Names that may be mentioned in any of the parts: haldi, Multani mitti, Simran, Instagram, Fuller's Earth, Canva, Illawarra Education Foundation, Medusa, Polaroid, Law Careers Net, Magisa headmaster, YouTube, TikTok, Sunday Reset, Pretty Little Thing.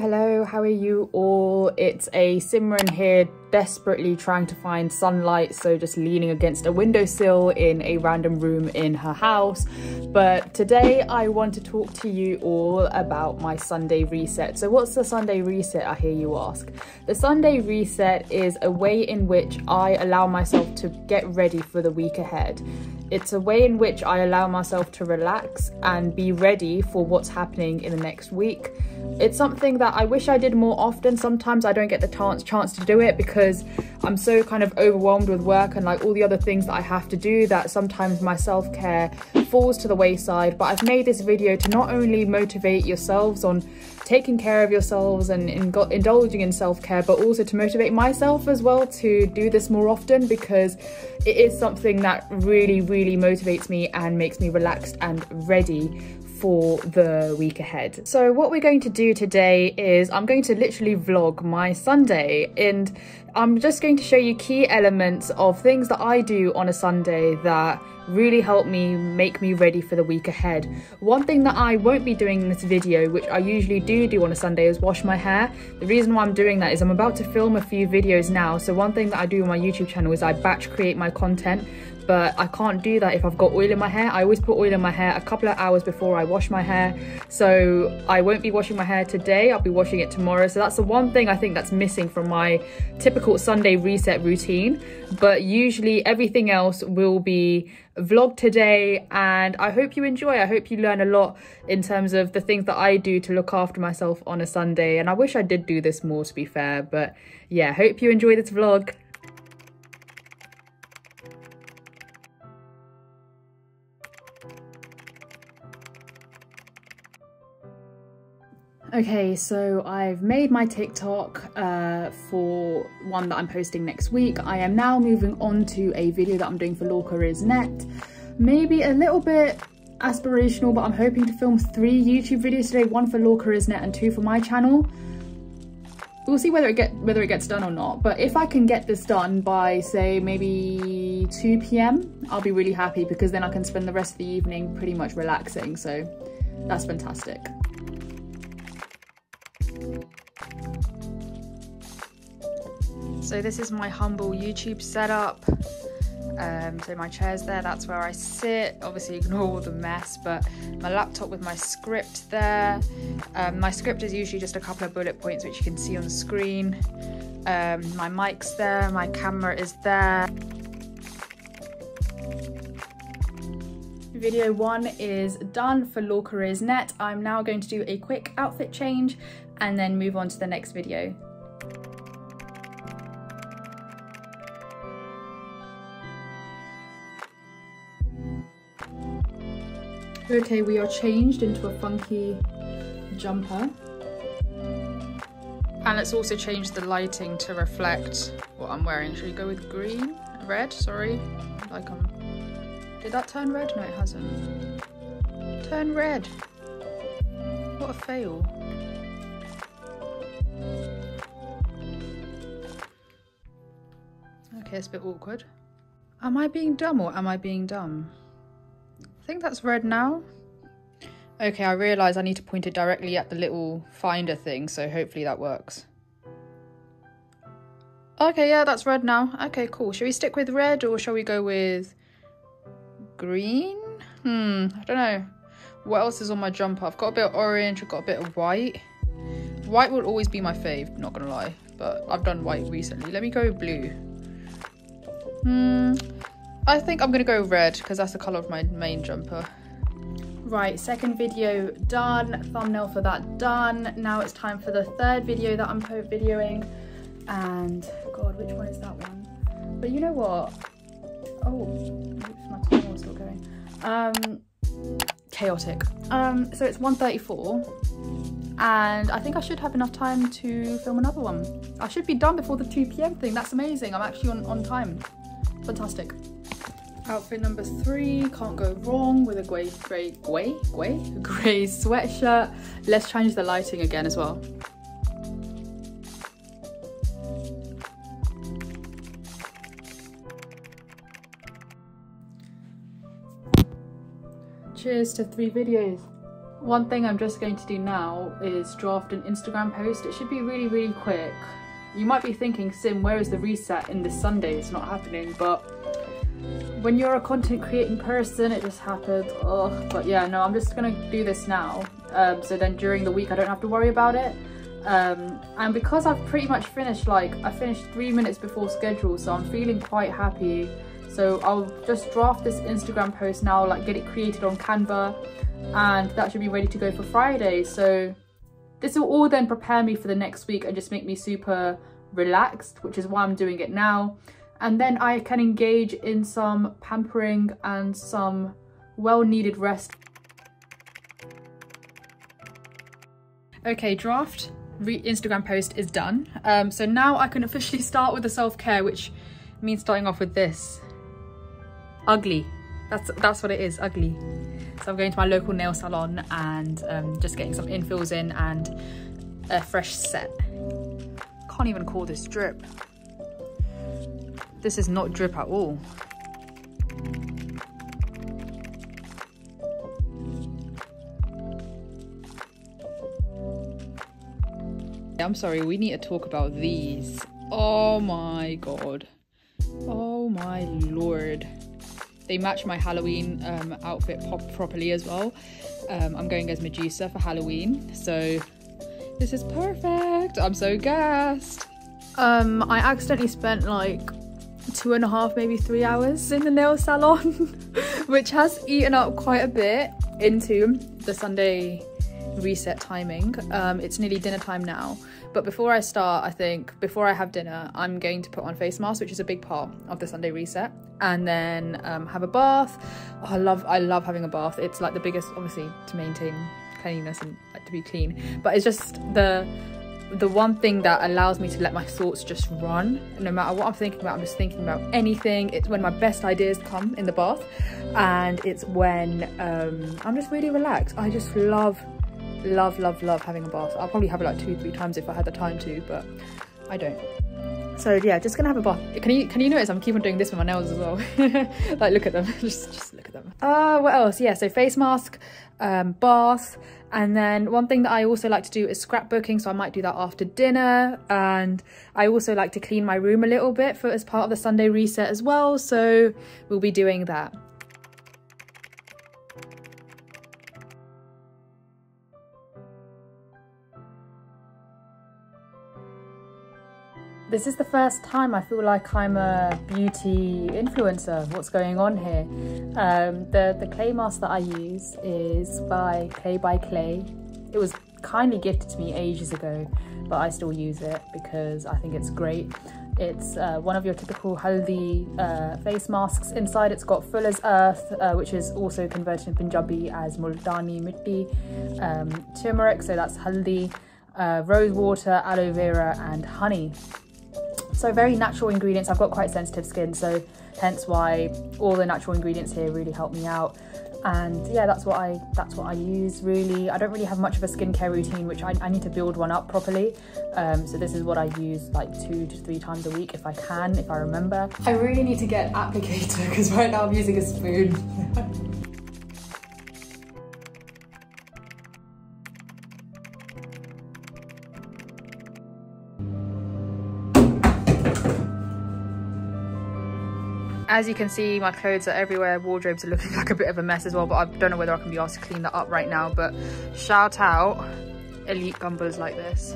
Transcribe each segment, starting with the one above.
Hello, how are you all? It's a Simran here, desperately trying to find sunlight, so just leaning against a windowsill in a random room in her house. But today I want to talk to you all about my Sunday reset. So what's the Sunday reset, I hear you ask? The Sunday reset is a way in which I allow myself to get ready for the week ahead. It's a way in which I allow myself to relax and be ready for what's happening in the next week. It's something that I wish I did more often. Sometimes I don't get the chance to do it because I'm so kind of overwhelmed with work and like all the other things that I have to do that sometimes my self-care falls to the wayside. But I've made this video to not only motivate yourselves on taking care of yourselves and indulging in self-care, but also to motivate myself as well to do this more often, because it is something that really motivates me and makes me relaxed and ready for the week ahead. So what we're going to do today is I'm going to literally vlog my Sunday, and I'm just going to show you key elements of things that I do on a Sunday that really help me make me ready for the week ahead. One thing that I won't be doing in this video, which I usually do on a Sunday, is wash my hair. The reason why I'm doing that is I'm about to film a few videos now. So one thing that I do on my YouTube channel is I batch create my content, but I can't do that if I've got oil in my hair. I always put oil in my hair a couple of hours before I wash my hair. So I won't be washing my hair today, I'll be washing it tomorrow. So that's the one thing I think that's missing from my typical Sunday reset routine. But usually everything else will be vlog today, and I hope you enjoy. I hope you learn a lot in terms of the things that I do to look after myself on a Sunday, and I wish I did do this more, to be fair. But yeah, hope you enjoy this vlog. Okay, so I've made my TikTok for one that I'm posting next week. I am now moving on to a video that I'm doing for Law Careers Net. Maybe a little bit aspirational, but I'm hoping to film 3 YouTube videos today, 1 for Law Careers Net and 2 for my channel. We'll see whether it gets done or not, but if I can get this done by, say, maybe 2 p.m, I'll be really happy, because then I can spend the rest of the evening pretty much relaxing. So that's fantastic. So this is my humble YouTube setup. So my chair's there, that's where I sit. Obviously ignore all the mess, but my laptop with my script there. My script is usually just a couple of bullet points which you can see on the screen. My mic's there, my camera is there. Video 1 is done for Law Careers Net. I'm now going to do a quick outfit change and then move on to the next video. Okay, we are changed into a funky jumper. And let's also change the lighting to reflect what I'm wearing. Should we go with green? Red, sorry. Like I'm... Did that turn red? No, it hasn't. Turn red. What a fail. Okay, it's a bit awkward. Am I being dumb or am I being dumb? I think that's red now. Okay, I realise I need to point it directly at the little finder thing, so hopefully that works. Okay, yeah, that's red now. Okay, cool. Shall we stick with red or shall we go with green? I don't know. What else is on my jumper? I've got a bit of orange, I've got a bit of white. White will always be my fave, not gonna lie, but I've done white recently. Let me go blue. I think I'm gonna go red because that's the colour of my main jumper. Right, second video done, thumbnail for that done. Now it's time for the third video that I'm videoing, and god, which one is that one? But you know what? Oh, oops, my timer was still going. Chaotic. So it's 1:34, and I think I should have enough time to film another one. I should be done before the 2 p.m. thing. That's amazing. I'm actually on time. Fantastic. Outfit number 3, can't go wrong with a grey sweatshirt. Let's change the lighting again as well. Cheers to 3 videos. One thing I'm just going to do now is draft an Instagram post. It should be really quick. You might be thinking, Sim, where is the reset in this Sunday? It's not happening, but when you're a content creating person, it just happens. Ugh. But yeah, no, I'm just gonna do this now, so then during the week I don't have to worry about it. And because I've pretty much finished, like I finished 3 minutes before schedule, so I'm feeling quite happy. So I'll just draft this Instagram post now, like get it created on Canva, and that should be ready to go for Friday. So this will all then prepare me for the next week and just make me super relaxed, which is why I'm doing it now. And then I can engage in some pampering and some well-needed rest. Okay, draft Instagram post is done. So now I can officially start with the self-care, which means starting off with this. Ugly. That's what it is, ugly. So I'm going to my local nail salon and just getting some infills in and a fresh set. Can't even call this drip. This is not drip at all. I'm sorry, we need to talk about these. Oh my god. Oh my lord. They match my Halloween outfit properly as well. I'm going as Medusa for Halloween, so this is perfect. I'm so gassed. I accidentally spent like 2.5 maybe 3 hours in the nail salon which has eaten up quite a bit into the Sunday reset timing. It's nearly dinner time now, but before I start, I think before I have dinner, I'm going to put on face mask, which is a big part of the Sunday reset, and then have a bath. Oh, I love having a bath. It's like the biggest, obviously, to maintain cleanliness and like, to be clean, but it's just the one thing that allows me to let my thoughts just run. No matter what I'm thinking about, I'm just thinking about anything. It's when my best ideas come in the bath, and it's when I'm just really relaxed. I just love having a bath. I'll probably have it like 2-3 times if I had the time to, but I don't. So yeah, just gonna have a bath. Can you notice I'm keep on doing this with my nails as well? Like look at them, just look at them. What else? Yeah, so face mask, bath, and then one thing that I also like to do is scrapbooking, so I might do that after dinner. And I also like to clean my room a little bit for as part of the Sunday reset as well, so we'll be doing that. This is the first time I feel like I'm a beauty influencer. What's going on here? The clay mask that I use is by Clay. It was kindly gifted to me ages ago, but I still use it because I think it's great. It's one of your typical haldi face masks. Inside it's got Fuller's Earth, which is also converted in Punjabi as Multani mitti, turmeric, so that's haldi, rose water, aloe vera and honey. So very natural ingredients. I've got quite sensitive skin, so hence why all the natural ingredients here really help me out. And yeah, that's what I use really. I don't really have much of a skincare routine, which I need to build one up properly. So this is what I use like 2 to 3 times a week if I can, if I remember. I really need to get applicator because right now I'm using a spoon. As you can see, my clothes are everywhere, wardrobes are looking like a bit of a mess as well, but I don't know whether I can be asked to clean that up right now, but shout out elite gumbers like this.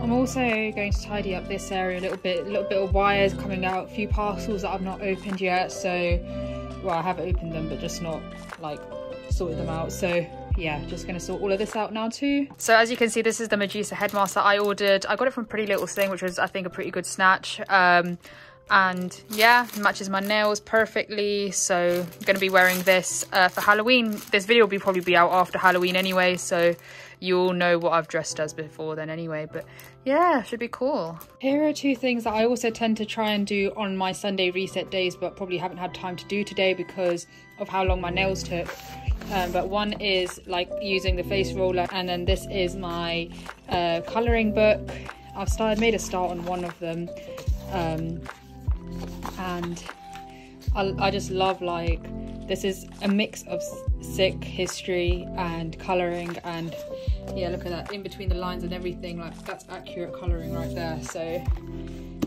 I'm also going to tidy up this area a little bit of wires coming out, a few parcels that I've not opened yet, so, well, I have opened them, but just not, like, sorted them out, so. Yeah, just gonna sort all of this out now too. So as you can see, this is the Magisa headmaster I ordered. I got it from Pretty Little Thing, which was I think a pretty good snatch. And yeah, matches my nails perfectly. So I'm gonna be wearing this for Halloween. This video will probably be out after Halloween anyway, so you'll know what I've dressed as before then anyway, but yeah, should be cool. Here are 2 things that I also tend to try and do on my Sunday reset days, but probably haven't had time to do today because of how long my nails took. But one is like using the face roller, and then this is my colouring book. I've made a start on one of them, and I just love, like, this is a mix of Sikh history and colouring, and yeah, look at that, in between the lines and everything, like that's accurate colouring right there. So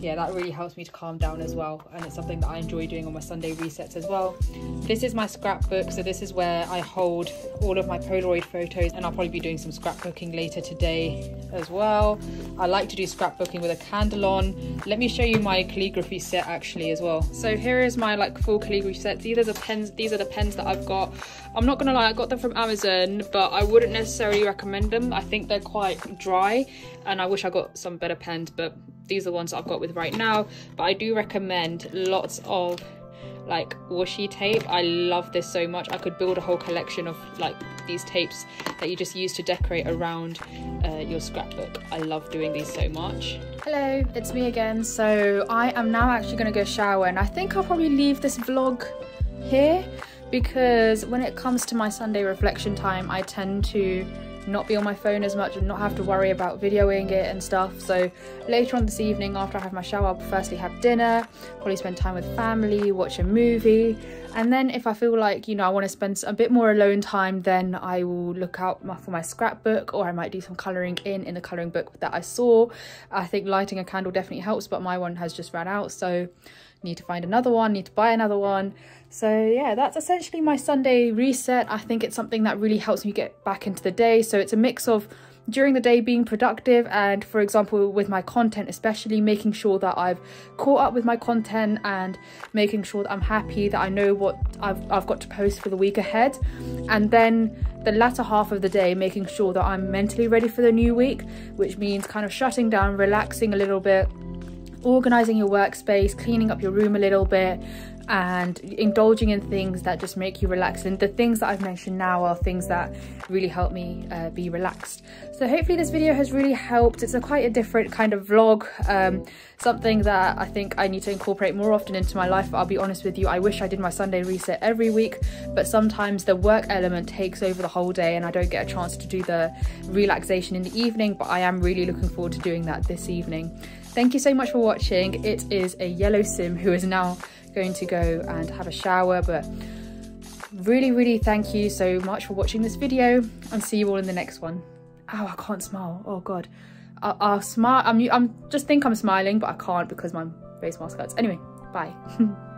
yeah, that really helps me to calm down as well, and it's something that I enjoy doing on my Sunday resets as well. This is my scrapbook, so this is where I hold all of my Polaroid photos, and I'll probably be doing some scrapbooking later today as well. I like to do scrapbooking with a candle on. Let me show you my calligraphy set actually as well. So here is my like full calligraphy set. These are the pens that I've got. I'm not gonna lie, I got them from Amazon, but I wouldn't necessarily recommend them. I think they're quite dry, and I wish I got some better pens, but these are the ones I've got with right now. But I do recommend lots of like washi tape. I love this so much. I could build a whole collection of like these tapes that you just use to decorate around your scrapbook. I love doing these so much. Hello, it's me again. So I am now actually gonna go shower, and I think I'll probably leave this vlog here, because when it comes to my Sunday reflection time, I tend to not be on my phone as much and not have to worry about videoing it and stuff. So later on this evening, after I have my shower, I'll firstly have dinner, probably spend time with family, watch a movie, and then if I feel like, you know, I want to spend a bit more alone time, then I will look out for my scrapbook, or I might do some colouring in the colouring book that I saw. I think lighting a candle definitely helps, but my one has just run out, so need to find another one, need to buy another one. So yeah, that's essentially my Sunday reset. I think it's something that really helps me get back into the day. So it's a mix of during the day being productive, and for example with my content especially, making sure that I've caught up with my content and making sure that I'm happy, that I know what I've got to post for the week ahead, and then the latter half of the day making sure that I'm mentally ready for the new week, which means kind of shutting down, relaxing a little bit, organising your workspace, cleaning up your room a little bit, and indulging in things that just make you relax. And the things that I've mentioned now are things that really help me be relaxed. So hopefully this video has really helped. It's quite a different kind of vlog, something that I think I need to incorporate more often into my life. I'll be honest with you, I wish I did my Sunday reset every week, but sometimes the work element takes over the whole day and I don't get a chance to do the relaxation in the evening, but I am really looking forward to doing that this evening. Thank you so much for watching. It is a yellow sim who is now going to go and have a shower, but really thank you so much for watching this video, and see you all in the next one. Oh, I can't smile. Oh god, I'll smile. I'm just think I'm smiling, but I can't because my face mask hurts. Anyway, bye.